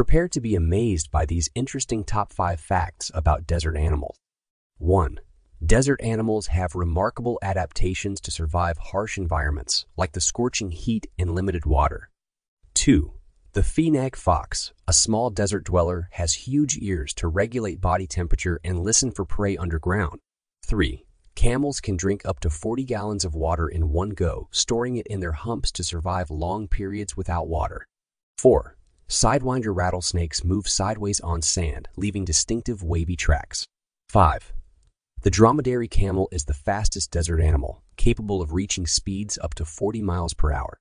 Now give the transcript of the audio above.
Prepare to be amazed by these interesting top 5 facts about desert animals. 1. Desert animals have remarkable adaptations to survive harsh environments, like the scorching heat and limited water. 2. The Fennec fox, a small desert dweller, has huge ears to regulate body temperature and listen for prey underground. 3. Camels can drink up to 40 gallons of water in one go, storing it in their humps to survive long periods without water. 4. Sidewinder rattlesnakes move sideways on sand, leaving distinctive wavy tracks. 5. The dromedary camel is the fastest desert animal, capable of reaching speeds up to 40 miles per hour.